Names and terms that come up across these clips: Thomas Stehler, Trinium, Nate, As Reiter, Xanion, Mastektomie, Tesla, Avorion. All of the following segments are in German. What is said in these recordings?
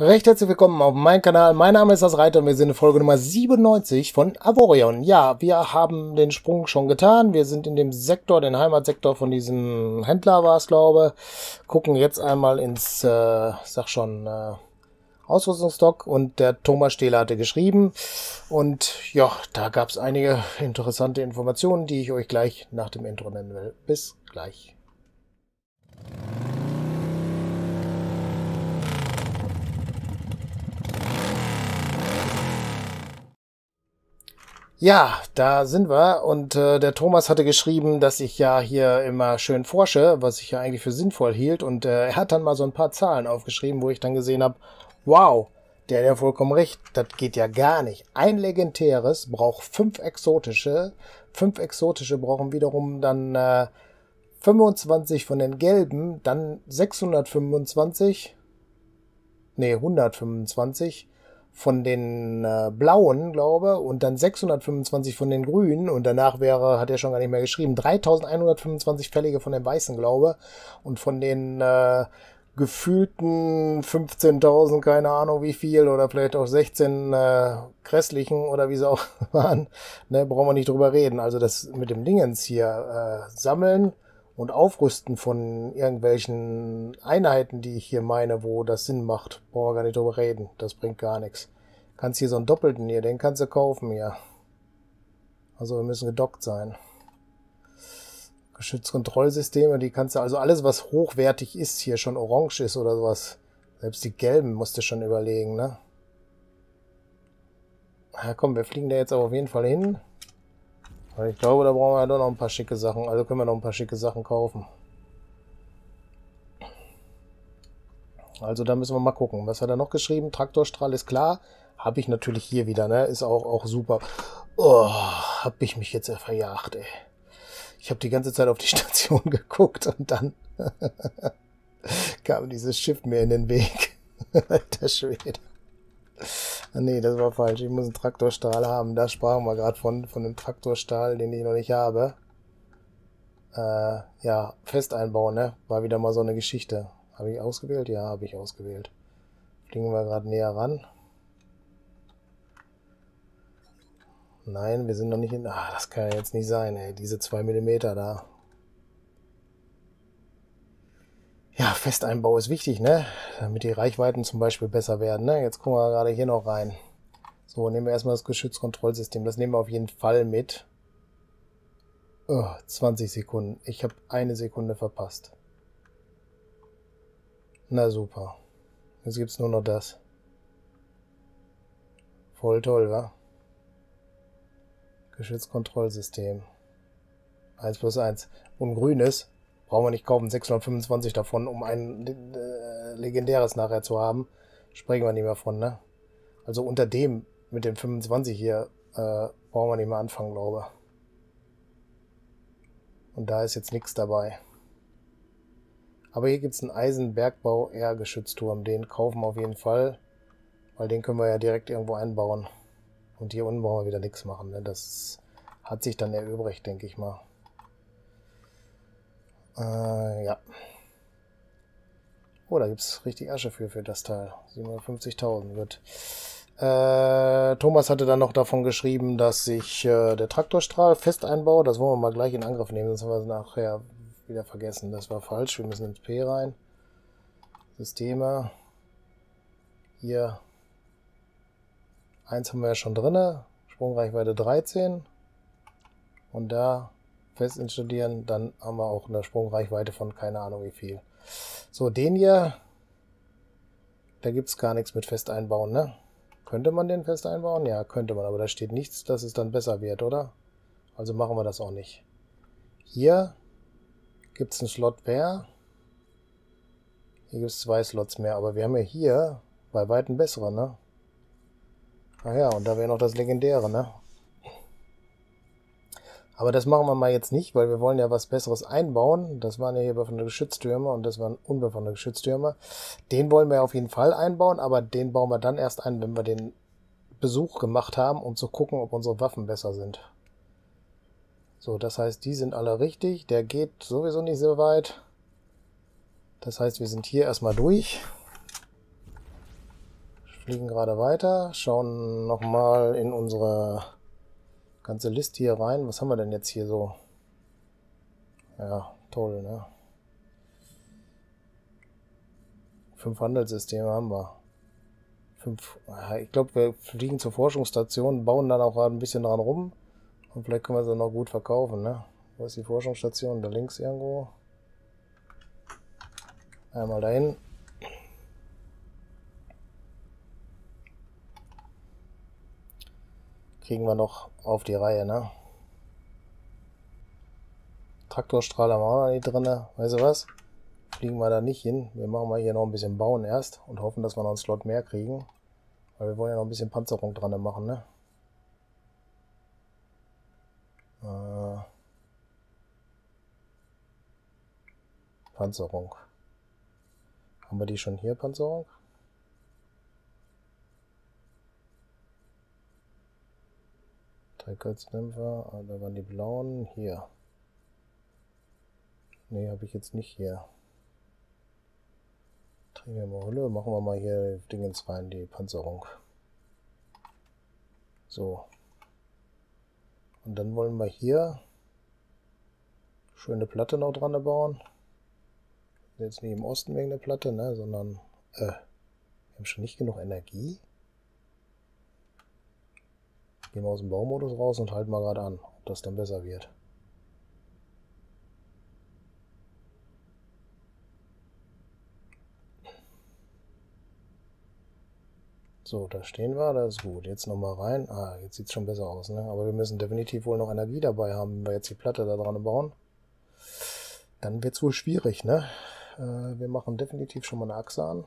Recht herzlich willkommen auf meinem Kanal. Mein Name ist As Reiter und wir sind in Folge Nummer 97 von Avorion. Ja, wir haben den Sprung schon getan. Wir sind in dem Sektor, den Heimatsektor von diesem Händler war es, glaube ich. Gucken jetzt einmal ins, Ausrüstungsstock, und der Thomas Stehler hatte geschrieben. Und ja, da gab es einige interessante Informationen, die ich euch gleich nach dem Intro nennen will. Bis gleich. Ja, da sind wir, und der Thomas hatte geschrieben, dass ich ja hier immer schön forsche, was ich ja eigentlich für sinnvoll hielt, und er hat dann mal so ein paar Zahlen aufgeschrieben, wo ich dann gesehen habe, wow, der hat ja vollkommen recht, das geht ja gar nicht. Ein legendäres braucht 5 exotische, 5 exotische brauchen wiederum dann 25 von den gelben, dann 625, nee, 125, von den blauen, glaube, und dann 625 von den grünen, und danach wäre, hat er schon gar nicht mehr geschrieben, 3125 fällige von den weißen, glaube, und von den gefühlten 15.000, keine Ahnung wie viel, oder vielleicht auch 16 grässlichen oder wie sie auch waren, ne, brauchen wir nicht drüber reden. Also das mit dem Dingens hier sammeln und aufrüsten von irgendwelchen Einheiten, die ich hier meine, wo das Sinn macht, brauchen wir gar nicht drüber reden. Das bringt gar nichts. Kannst hier so einen Doppelten hier, den kannst du kaufen hier. Also wir müssen gedockt sein. Geschützkontrollsysteme, die kannst du, also alles, was hochwertig ist, hier schon orange ist oder sowas. Selbst die gelben musst du schon überlegen, ne? Ja komm, wir fliegen da jetzt aber auf jeden Fall hin. Ich glaube, da brauchen wir doch noch ein paar schicke Sachen. Also können wir noch ein paar schicke Sachen kaufen. Also da müssen wir mal gucken. Was hat er noch geschrieben? Traktorstrahl ist klar. Habe ich natürlich hier wieder, ne? Ist auch super. Oh, habe ich mich jetzt verjagt, ey. Ich habe die ganze Zeit auf die Station geguckt und dann kam dieses Schiff mir in den Weg. Alter Schwede. Nee, das war falsch. Ich muss einen Traktorstahl haben. Da sprachen wir gerade von einem Traktorstahl, den ich noch nicht habe. Ja, fest einbauen, ne? War wieder mal so eine Geschichte. Habe ich ausgewählt? Ja, habe ich ausgewählt. Fliegen wir gerade näher ran. Nein, wir sind noch nicht in... Ah, das kann ja jetzt nicht sein, ey. Diese 2 mm da. Ja, Festeinbau ist wichtig, ne? Damit die Reichweiten zum Beispiel besser werden, ne? Jetzt gucken wir gerade hier noch rein. So, nehmen wir erstmal das Geschützkontrollsystem. Das nehmen wir auf jeden Fall mit. Oh, 20 Sekunden. Ich habe 1 Sekunde verpasst. Na super. Jetzt gibt es nur noch das. Voll toll, wa? Geschützkontrollsystem. 1+1. Und grünes. Brauchen wir nicht kaufen, 625 davon, um ein legendäres nachher zu haben. Sprechen wir nicht mehr von, ne? Also unter dem, mit dem 25 hier, brauchen wir nicht mehr anfangen, glaube ich. Und da ist jetzt nichts dabei. Aber hier gibt es einen Eisenbergbau-R-Geschützturm. Den kaufen wir auf jeden Fall, weil den können wir ja direkt irgendwo einbauen. Und hier unten brauchen wir wieder nichts machen, ne? Das hat sich dann erübrigt, denke ich mal. Ja. Oh, da gibt es richtig Asche für das Teil. 750.000 wird. Thomas hatte dann noch davon geschrieben, dass ich der Traktorstrahl fest einbaue. Das wollen wir mal gleich in Angriff nehmen, sonst haben wir es nachher wieder vergessen. Das war falsch. Wir müssen ins P rein. Systeme. Hier. 1 haben wir ja schon drin. Sprungreichweite 13. Und da... fest installieren, dann haben wir auch eine Sprungreichweite von keine Ahnung wie viel. So, den hier, da gibt es gar nichts mit fest einbauen, ne? Könnte man den fest einbauen? Ja, könnte man, aber da steht nichts, dass es dann besser wird, oder? Also machen wir das auch nicht. Hier gibt es einen Slot mehr. Hier gibt es 2 Slots mehr, aber wir haben ja hier bei weitem bessere, ne? Ah ja, und da wäre noch das Legendäre, ne? Aber das machen wir mal jetzt nicht, weil wir wollen ja was Besseres einbauen. Das waren ja hier bewaffnete Geschütztürme und das waren unbewaffnete Geschütztürme. Den wollen wir auf jeden Fall einbauen, aber den bauen wir dann erst ein, wenn wir den Besuch gemacht haben, um zu gucken, ob unsere Waffen besser sind. So, das heißt, die sind alle richtig. Der geht sowieso nicht so weit. Das heißt, wir sind hier erstmal durch. fliegen gerade weiter, schauen nochmal in unsere ganze Liste hier rein. Was haben wir denn jetzt hier so? Ja, toll, ne? 5 Handelssysteme haben wir. 5, ich glaube, wir fliegen zur Forschungsstation, bauen dann auch gerade ein bisschen dran rum. Und vielleicht können wir sie noch gut verkaufen, ne? Wo ist die Forschungsstation? Da links irgendwo. Einmal dahin. Kriegen wir noch auf die Reihe, ne? Traktorstrahler haben wir auch noch nicht drin. Weißt du was? Fliegen wir da nicht hin. Wir machen mal hier noch ein bisschen bauen erst und hoffen, dass wir noch einen Slot mehr kriegen. Weil wir wollen ja noch ein bisschen Panzerung dran machen, ne? Panzerung. Haben wir die schon hier, Panzerung? Drei Kurzdämpfer, da waren die blauen. Hier. Ne, habe ich jetzt nicht hier. Drehen wir mal Hülle, machen wir mal hier Dingens rein, die Panzerung. So. Und dann wollen wir hier schöne Platte noch dran bauen. Jetzt nicht im Osten wegen der Platte, ne, sondern wir haben schon nicht genug Energie. Gehen wir aus dem Baumodus raus und halten mal gerade an, ob das dann besser wird. So, da stehen wir, das ist gut. Jetzt nochmal rein. Ah, jetzt sieht es schon besser aus, ne? Aber wir müssen definitiv wohl noch Energie dabei haben, wenn wir jetzt die Platte da dran bauen. Dann wird es wohl schwierig, ne? Wir machen definitiv schon mal eine Achse an.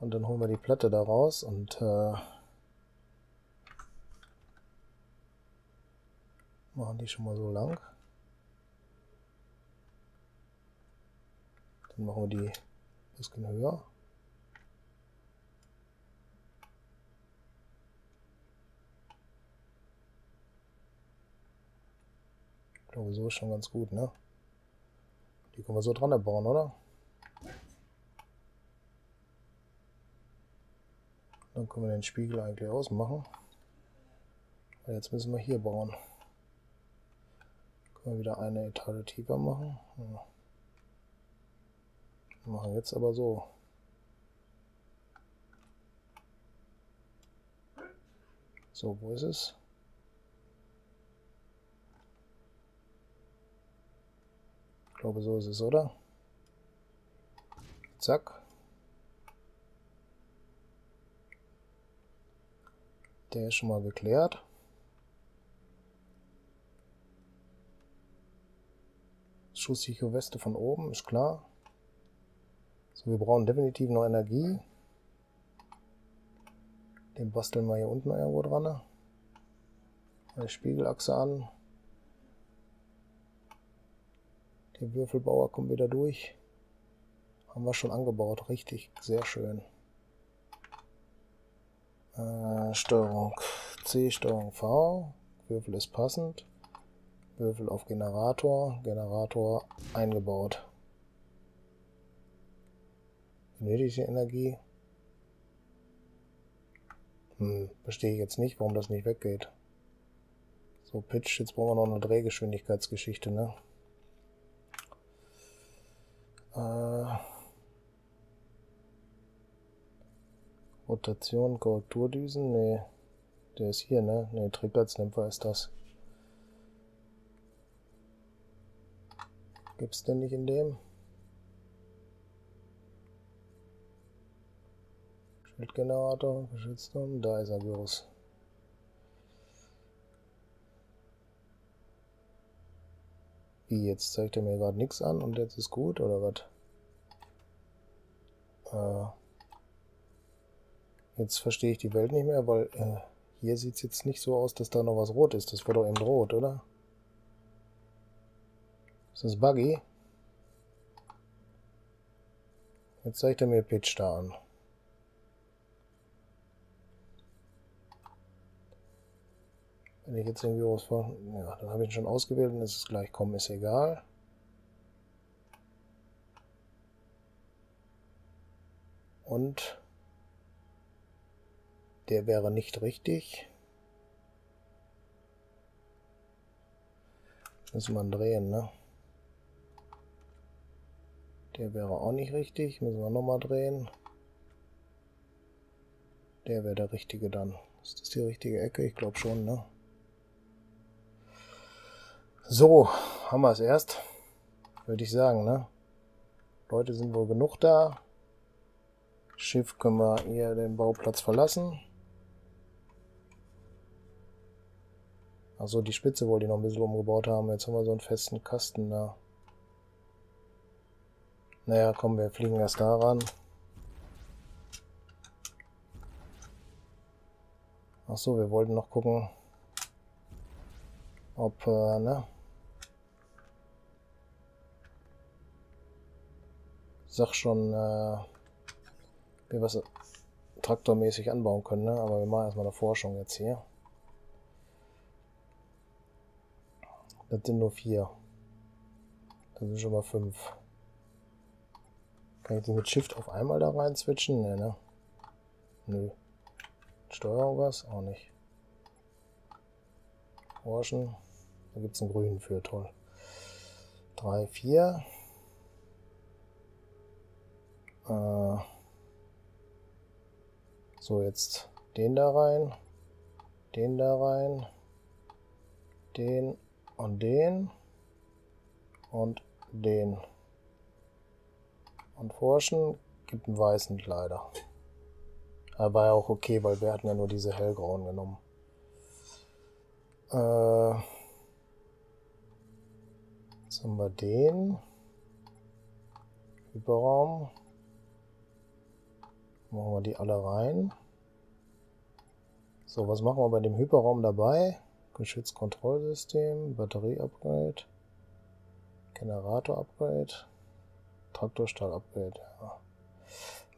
Und dann holen wir die Platte da raus und machen die schon mal so lang. Dann machen wir die ein bisschen höher. Ich glaube, so ist schon ganz gut, ne? Die können wir so dran bauen, oder? Dann können wir den Spiegel eigentlich ausmachen. Und jetzt müssen wir hier bauen. Können wir wieder eine Etage tiefer machen. Ja. Wir machen jetzt aber so. So, wo ist es? Ich glaube, so ist es, oder? Zack. Der ist schon mal geklärt. Schusssichere Weste von oben, ist klar. So, wir brauchen definitiv noch Energie. Den basteln wir hier unten irgendwo dran. Eine Spiegelachse an. Der Würfelbauer kommt wieder durch. Haben wir schon angebaut. Richtig, sehr schön. Steuerung C, Steuerung V. Würfel ist passend. Würfel auf Generator. Generator eingebaut. Benötigte Energie. Verstehe ich jetzt nicht, warum das nicht weggeht. So, Pitch. Jetzt brauchen wir noch eine Drehgeschwindigkeitsgeschichte, ne? Rotation, Korrekturdüsen, ne, der ist hier, ne, ne, Trägerzdämpfer ist das. Gibt's denn nicht in dem? Schildgenerator, Geschützturm, da ist er, Virus. Wie, jetzt zeigt er mir gerade nichts an und jetzt ist gut, oder was? Jetzt verstehe ich die Welt nicht mehr, weil hier sieht es jetzt nicht so aus, dass da noch was rot ist. Das war doch eben rot, oder? Ist das buggy? Jetzt zeigt er mir Pitch da an. Wenn ich jetzt den Virus vor... Ja, dann habe ich ihn schon ausgewählt und es ist gleich kommen, ist egal. Und Der wäre nicht richtig. Muss man drehen, ne? Der wäre auch nicht richtig. Müssen wir nochmal drehen. Der wäre der richtige dann. Ist das die richtige Ecke? Ich glaube schon, ne? So, haben wir es erst. Würde ich sagen, ne? Leute sind wohl genug da. Schiff können wir hier den Bauplatz verlassen. Achso, die Spitze wollte ich noch ein bisschen umgebaut haben. Jetzt haben wir so einen festen Kasten da. Naja, komm, wir fliegen erst da ran. Achso, wir wollten noch gucken, ob, ne? Sag schon, wir was traktormäßig anbauen können, ne? Aber wir machen erstmal eine Forschung jetzt hier. Das sind nur 4. Das sind schon mal 5. Kann ich die mit Shift auf einmal da rein switchen? Nee, ne? Nö. Steuerung was? Auch nicht. Forschen. Da gibt es einen grünen für, toll. 3, 4. So, jetzt den da rein. Den da rein. Den und den. Und den. Und forschen gibt einen weißen Kleider. Aber ja auch okay, weil wir hatten ja nur diese hellgrauen genommen. Jetzt haben wir den. Hyperraum. Machen wir die alle rein. So, was machen wir bei dem Hyperraum dabei? Geschützkontrollsystem, Batterie-Upgrade, Generator-Upgrade. Traktorstall-Upgrade. Ja.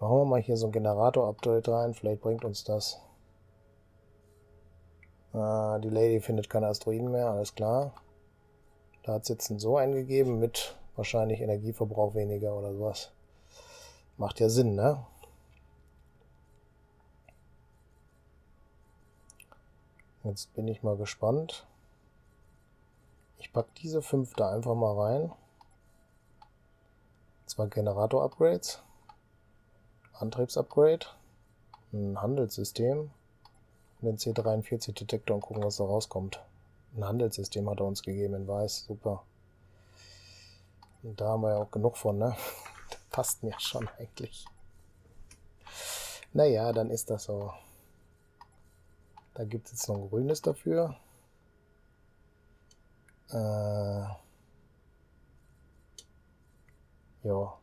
Machen wir mal hier so ein Generator-Update rein. Vielleicht bringt uns das. Die Lady findet keine Asteroiden mehr. Alles klar. Da hat es jetzt ein So eingegeben mit wahrscheinlich Energieverbrauch weniger oder sowas. Macht ja Sinn, ne? Jetzt bin ich mal gespannt. Ich packe diese 5 da einfach mal rein. Zwar Generator-Upgrades, Antriebsupgrade, ein Handelssystem und den C43-Detektor und gucken, was da rauskommt. Ein Handelssystem hat er uns gegeben in Weiß, super. Und da haben wir ja auch genug von, ne? Das passt mir schon eigentlich. Naja, dann ist das so. Da gibt es jetzt noch ein grünes dafür. Ja. Was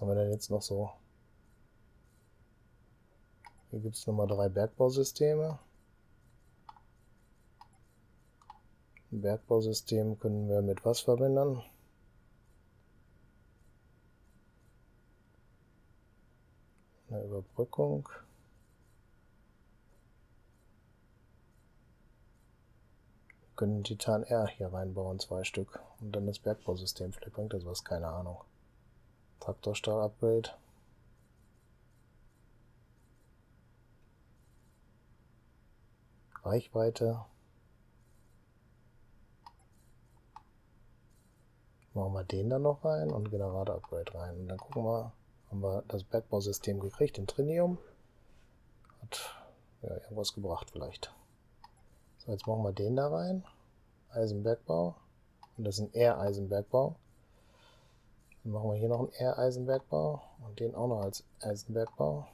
haben wir denn jetzt noch so? Hier gibt es nochmal 3 Bergbausysteme. Ein Bergbausystem können wir mit was verbinden? Eine Überbrückung. Wir können Titan R hier reinbauen, 2 Stück. Und dann das Bergbausystem. Vielleicht bringt das was, keine Ahnung. Traktorstahl-Upgrade. Reichweite. Machen wir den dann noch rein und Generator-Upgrade rein. Und dann gucken wir, haben wir das Bergbausystem gekriegt, den Trinium. Hat ja irgendwas gebracht vielleicht. So, jetzt machen wir den da rein. Eisenbergbau. Und das ist ein R-Eisenbergbau. Dann machen wir hier noch einen R-Eisenbergbau. Und den auch noch als Eisenbergbau.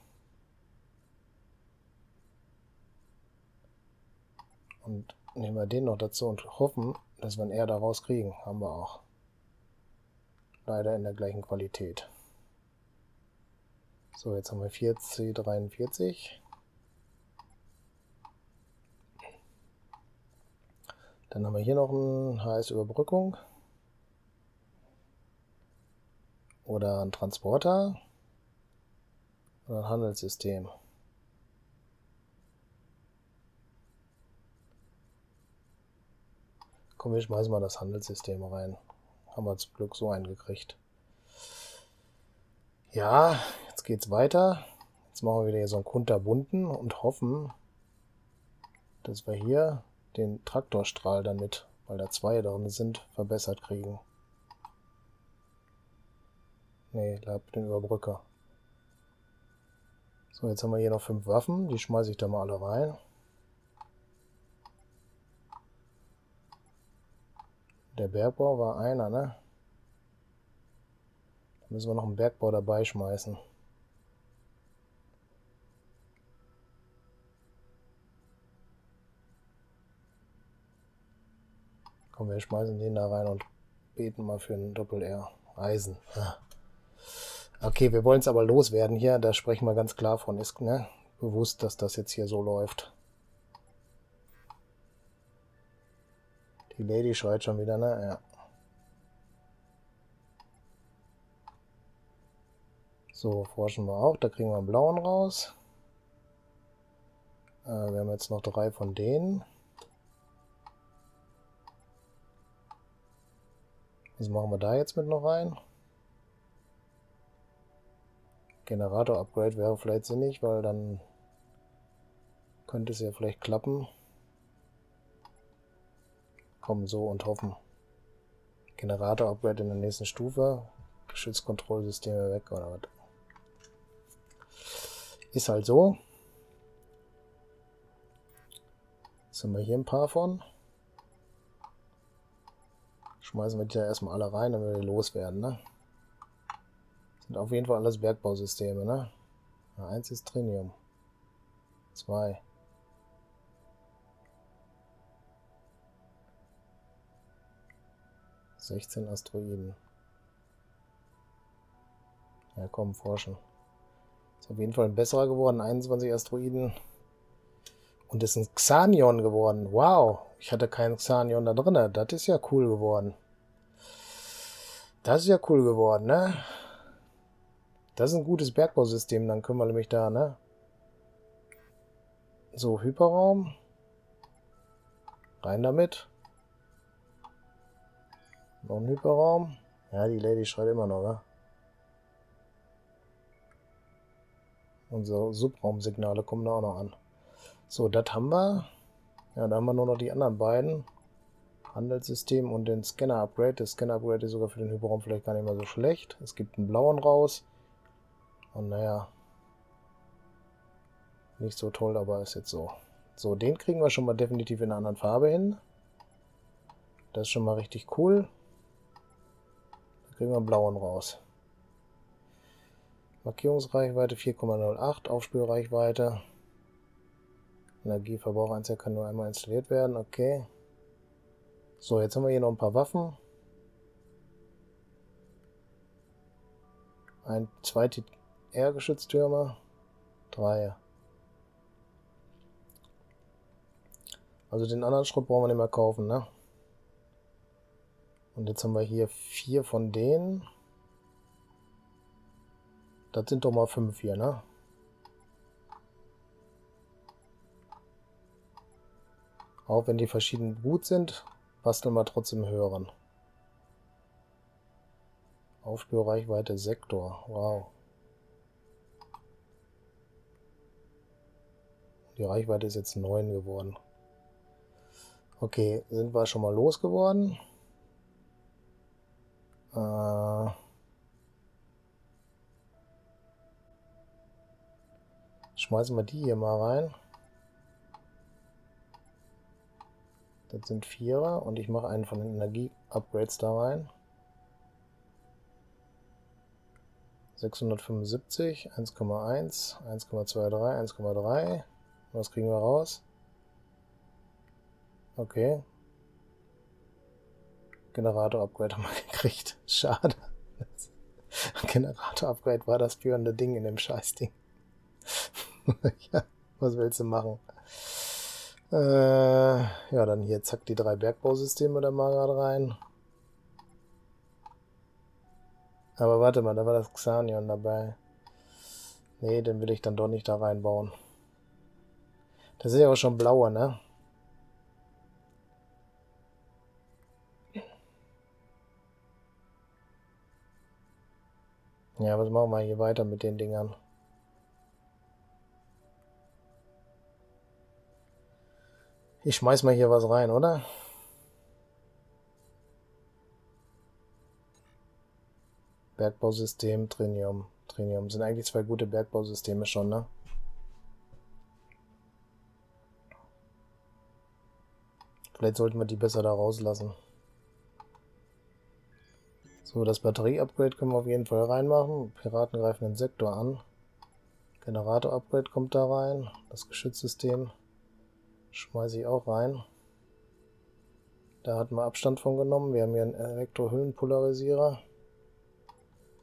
Und nehmen wir den noch dazu und hoffen, dass wir ein R da rauskriegen. Haben wir auch. Leider in der gleichen Qualität. So, jetzt haben wir 4C43. Dann haben wir hier noch eine HS-Überbrückung oder einen Transporter oder ein Handelssystem. Komm, wir schmeißen mal das Handelssystem rein. Haben wir zum Glück so eingekriegt. Ja, jetzt geht's weiter. Jetzt machen wir wieder hier so einen kunterbunten und hoffen, dass wir hier den Traktorstrahl damit, weil da zwei drin sind, verbessert kriegen. Ne, da den Überbrücker. So, jetzt haben wir hier noch 5 Waffen, die schmeiße ich da mal alle rein. Der Bergbau war einer, ne? Da müssen wir noch einen Bergbau dabei schmeißen. Komm, wir schmeißen den da rein und beten mal für einen Doppel-R. Eisen. Ja. Okay, wir wollen es aber loswerden hier. Da sprechen wir ganz klar von. Ist, ne, bewusst, dass das jetzt hier so läuft. Die Lady schreit schon wieder, ne? Ja. So, forschen wir auch. Da kriegen wir einen blauen raus. Wir haben jetzt noch 3 von denen. Was machen wir da jetzt mit noch rein? Generator-Upgrade wäre vielleicht sinnig, weil dann könnte es ja vielleicht klappen. Kommen so und hoffen. Generator-Upgrade in der nächsten Stufe. Geschützkontrollsysteme weg oder was. Ist halt so. Jetzt haben wir hier ein paar von. Schmeißen wir die da erstmal alle rein, damit wir loswerden, ne? Sind auf jeden Fall alles Bergbausysteme, ne? Ja, 1 ist Trinium. 2. Ist 16 Asteroiden. Ja, komm, forschen. Ist auf jeden Fall ein besserer geworden. 21 Asteroiden. Und ist ein Xanion geworden. Wow, ich hatte keinen Xanion da drin. Das ist ja cool geworden. Das ist ja cool geworden, ne? Das ist ein gutes Bergbausystem. Dann können wir nämlich da, ne? So, Hyperraum. Rein damit. Noch ein Hyperraum. Ja, die Lady schreit immer noch, ne? Unsere Subraumsignale kommen da auch noch an. So, das haben wir. Ja, da haben wir nur noch die anderen beiden. Handelssystem und den Scanner-Upgrade. Der Scanner-Upgrade ist sogar für den Hyperraum vielleicht gar nicht mehr so schlecht. Es gibt einen blauen raus. Und naja, nicht so toll, aber ist jetzt so. So, den kriegen wir schon mal definitiv in einer anderen Farbe hin. Das ist schon mal richtig cool. Da kriegen wir einen blauen raus. Markierungsreichweite 4,08. Aufspürreichweite. Energieverbrauch 1, der kann nur einmal installiert werden, okay. So, jetzt haben wir hier noch ein paar Waffen. 2 TR-Geschütztürme, 3. Also den anderen Schrott brauchen wir nicht mehr kaufen, ne? Und jetzt haben wir hier 4 von denen. Das sind doch mal 5 hier, ne? Auch wenn die verschieden gut sind, basteln wir trotzdem höheren. Aufspürreichweite Sektor, wow. Die Reichweite ist jetzt 9 geworden. Okay, sind wir schon mal losgeworden. Schmeißen wir die hier mal rein. Das sind 4er und ich mache einen von den Energie-Upgrades da rein. 675, 1,1, 1,23, 1,3. Was kriegen wir raus? Okay. Generator-Upgrade haben wir gekriegt. Schade. Generator-Upgrade war das führende Ding in dem Scheißding. Ja, was willst du machen? Ja, dann hier zack die 3 Bergbausysteme da mal gerade rein. Aber warte mal, da war das Xanion dabei. Nee, den will ich dann doch nicht da reinbauen. Das ist ja auch schon blauer, ne? Ja, was machen wir hier weiter mit den Dingern? Ich schmeiß mal hier was rein, oder? Bergbausystem, Trinium. Trinium sind eigentlich zwei gute Bergbausysteme schon, ne? Vielleicht sollten wir die besser da rauslassen. So, das Batterie-Upgrade können wir auf jeden Fall reinmachen. Piraten greifen den Sektor an. Generator-Upgrade kommt da rein. Das Geschützsystem schmeiße ich auch rein. Da hatten wir Abstand von genommen. Wir haben hier einen Elektrohüllenpolarisierer.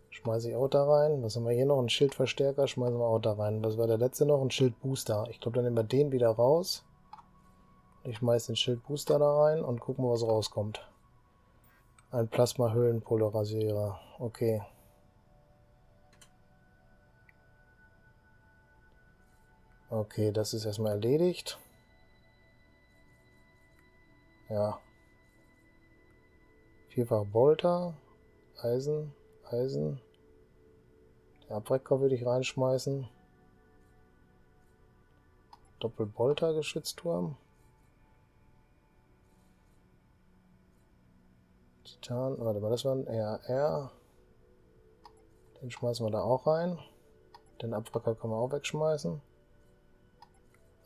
Schmeiße ich auch da rein. Was haben wir hier noch? Ein Schildverstärker schmeißen wir auch da rein. Was war der letzte noch? Ein Schildbooster. Ich glaube, dann nehmen wir den wieder raus. Ich schmeiße den Schildbooster da rein und gucken, was rauskommt. Ein Plasma-Hüllenpolarisierer. Okay. Okay, das ist erstmal erledigt. Ja. Vierfach Bolter. Eisen. Eisen. Den Abwrecker würde ich reinschmeißen. Doppelbolter-Geschützturm. Titan. Warte mal, das war ein RR. Den schmeißen wir da auch rein. Den Abwrecker können wir auch wegschmeißen.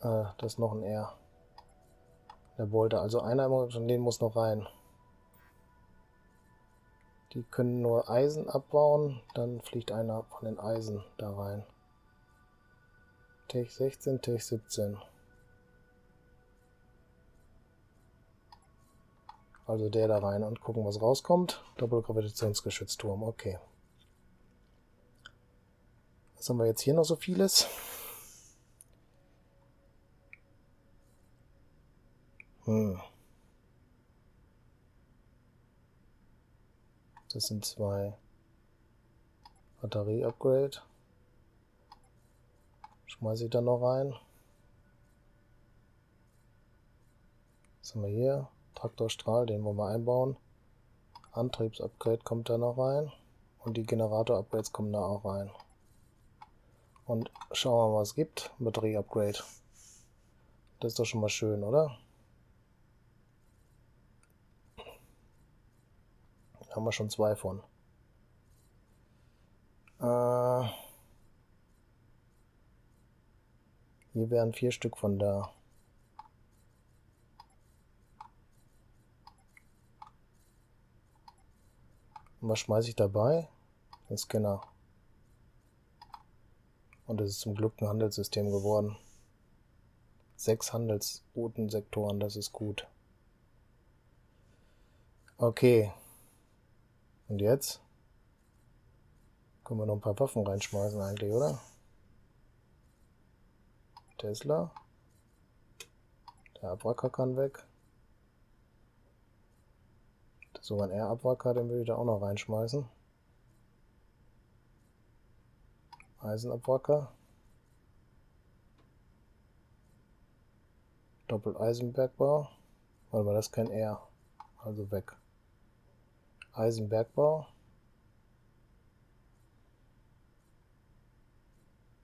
Das ist noch ein R. Der Bolter. Also einer von denen muss noch rein. Die können nur Eisen abbauen, dann fliegt einer von den Eisen da rein. Tech 16, Tech 17. Also der da rein und gucken, was rauskommt. Doppelgravitationsgeschützturm, okay. Was haben wir jetzt hier noch so vieles? Das sind zwei. Batterie-Upgrade. Schmeiße ich da noch rein. Was haben wir hier? Traktorstrahl, den wollen wir einbauen. Antriebs-Upgrade kommt da noch rein. Und die Generator-Upgrades kommen da auch rein. Und schauen wir mal, was es gibt. Batterie-Upgrade. Das ist doch schon mal schön, oder? Da haben wir schon zwei von. Hier wären 4 Stück von da. Und was schmeiße ich dabei? Den Scanner. Und es ist zum Glück ein Handelssystem geworden. 6 Handelsrouten-Sektoren, das ist gut. Okay. Und jetzt können wir noch ein paar Waffen reinschmeißen eigentlich, oder? Tesla. Der Abwracker kann weg. Das ist sogar ein R-Abwracker, den würde ich da auch noch reinschmeißen. Eisenabwracker. Doppel-Eisenbergbau. Warte mal, das ist kein R. Also weg. Eisenbergbau.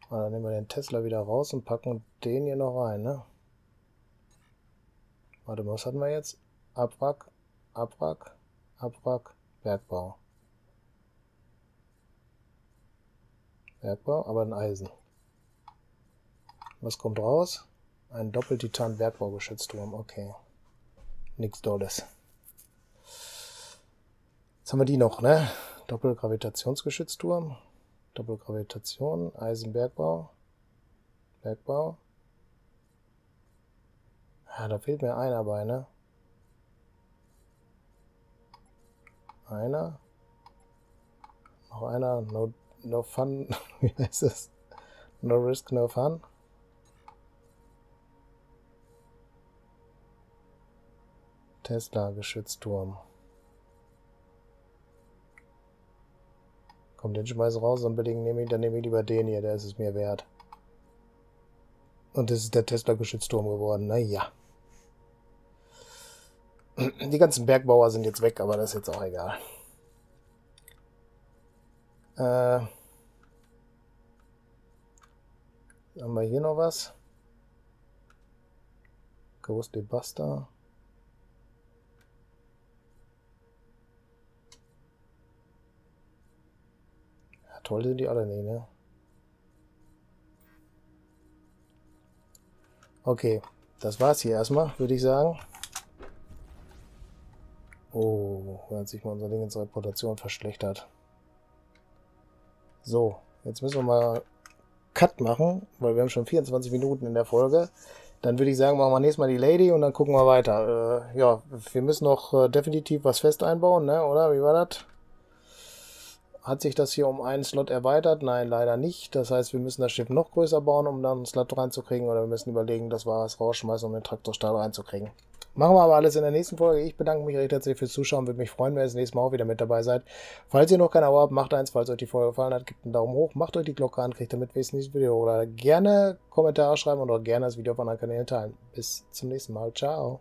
Ah, dann nehmen wir den Tesla wieder raus und packen den hier noch rein, ne? Warte mal, was hatten wir jetzt? Abwrack, Abwrack, Abwrack, Bergbau. Bergbau, aber ein Eisen. Was kommt raus? Ein Doppeltitan-Bergbaugeschützturm, okay. Nix Dolles. Jetzt haben wir die noch, ne? Doppelgravitationsgeschützturm, Doppelgravitation, Eisenbergbau, Bergbau. Ja, da fehlt mir einer bei, ne? Einer. Noch einer, no fun, wie heißt das? No risk, no fun. Tesla-Geschützturm. Komm, den schmeiß raus, so einen billigen nehme ich, dann nehme ich lieber den hier, der ist es mir wert. Und das ist der Tesla-Geschützturm geworden, naja. Die ganzen Bergbauer sind jetzt weg, aber das ist jetzt auch egal. Haben wir hier noch was? Ghost de Basta. Ja, toll sind die alle nicht, ne? Okay, das war's hier erstmal, würde ich sagen. Oh, da hat sich mal unser Ding ins Reputation verschlechtert. So, jetzt müssen wir mal Cut machen, weil wir haben schon 24 Minuten in der Folge. Dann würde ich sagen, machen wir nächstes Mal die Lady und dann gucken wir weiter. Ja, wir müssen noch definitiv was fest einbauen, ne? Oder? Wie war das? Hat sich das hier um einen Slot erweitert? Nein, leider nicht. Das heißt, wir müssen das Schiff noch größer bauen, um dann einen Slot reinzukriegen. Oder wir müssen überlegen, dass wir was rausschmeißen, um den Traktorstahl reinzukriegen. Machen wir aber alles in der nächsten Folge. Ich bedanke mich recht herzlich fürs Zuschauen. Würde mich freuen, wenn ihr das nächste Mal auch wieder mit dabei seid. Falls ihr noch kein Abo habt, macht eins. Falls euch die Folge gefallen hat, gebt einen Daumen hoch. Macht euch die Glocke an, kriegt damit wenigstens nächstes Video. Oder gerne Kommentare schreiben und auch gerne das Video auf anderen Kanälen teilen. Bis zum nächsten Mal. Ciao.